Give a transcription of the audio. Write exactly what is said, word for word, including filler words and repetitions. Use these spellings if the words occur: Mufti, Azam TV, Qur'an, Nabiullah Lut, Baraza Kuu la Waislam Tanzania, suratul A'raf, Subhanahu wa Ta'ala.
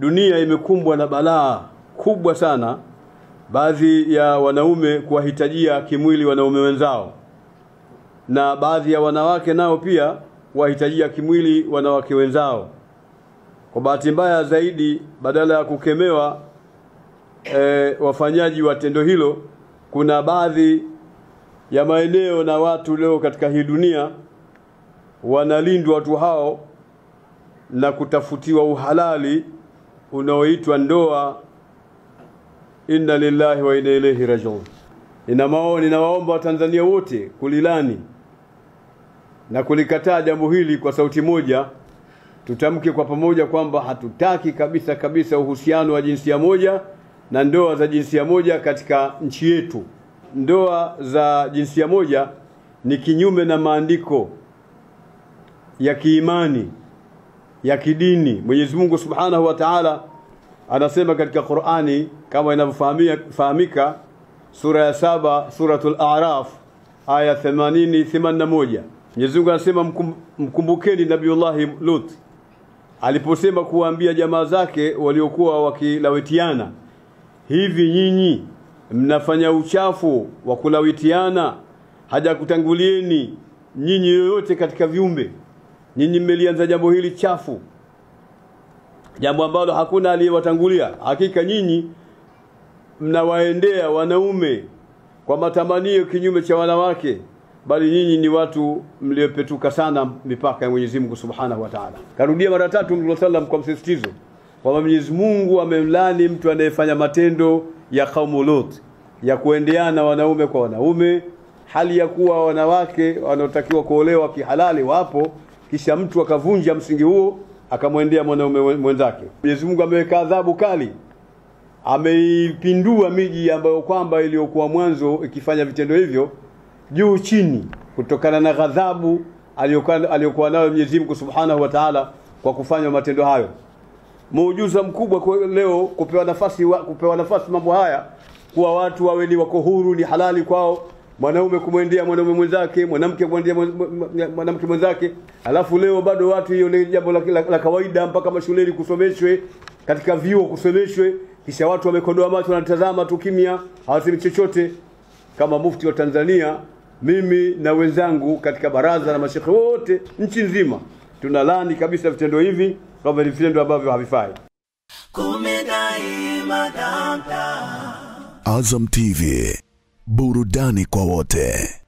dunia imekumbwa na balaa kubwa sana, baadhi ya wanaume kuwahitajia kimwili wanaume wenzao, na baadhi ya wanawake nao pia wahitajia kimwili wanawake wenzao. Kwa bahati mbaya zaidi, badala ya kukemewa e, wafanyaji wa tendo hilo, kuna baadhi ya maeneo na watu leo katika hii dunia wanalindwa watu hao na kutafutiwa uhalali unaoitwa ndoa. Inna lillahi wa inna ilaihi rajiun. Ina maoni na waomba Watanzania wote kulilani na kulikataa jambo hili kwa sauti moja. Tutamke kwa pamoja kwamba hatutaki kabisa kabisa uhusiano wa jinsia moja na ndoa za jinsia moja katika nchi yetu. Ndoa za jinsia moja ni kinyume na maandiko ya kiimani, ya kidini. Mwenyezi Mungu Subhanahu wa Ta'ala anasema katika Qur'ani kama inavyofahamika, sura ya saba, suratul A'raf, aya themanini themanini na moja. Mwenyezi Mungu anasema, mkum, mkumbukeni Nabiullahi Lut aliposema kuambia jamaa zake waliokuwa wakilawitiana, hivi nyinyi mnafanya uchafu wa kulawitiana, haja kutangulieni nyinyi yoyote katika viumbe? Nyinyi mmelianza jambo hili chafu, jambo ambalo hakuna aliyewatangulia. Hakika nyinyi mnawaendea wanaume kwa matamanio kinyume cha wanawake, bali nyinyi ni watu mliopetuka sana mipaka ya Mwenyezi Mungu Subhanahu wa Ta'ala. Karudia mara tatu Mtume sallam kwa msisitizo kwamba Mwenyezi Mungu amemlani mtu anayefanya matendo ya kaumu Lot, ya kuendeana wanaume kwa wanaume, hali ya kuwa wanawake wanaotakiwa kuolewa kihalali wapo, kisha mtu akavunja msingi huo akamwendea mwanaume mwenzake. Mwenyezi Mungu ameweka adhabu kali, ameipindua miji ambayo kwamba iliyokuwa mwanzo ikifanya vitendo hivyo juu chini, kutokana na ghadhabu aliyokuwa aliyokuwa nayo Mwenyezi Mungu Subhanahu wa Ta'ala kwa kufanya matendo hayo. Muujiza mkubwa kwa leo kupewa nafasi wa, kupewa nafasi mambo haya, kuwa watu wawe ni wako huru, ni halali kwao mwanaume kumwendea mwanaume mwenzake, mwanamke kumwendea mwanamke mwenzake. Alafu leo bado watu hiyo ni jambo la, la, la kawaida, mpaka mashuleni kusomeshwe, katika vyuo kusomeshwe, kisha watu wamekondoa macho wanatazama tu kimya, hawasemi chochote. Kama mufti wa Tanzania, mimi na wenzangu katika baraza na mashehe wote nchi nzima tunalaani kabisa vitendo hivi kama vitendo ambavyo havifai. Azam T V, burudani kwa wote.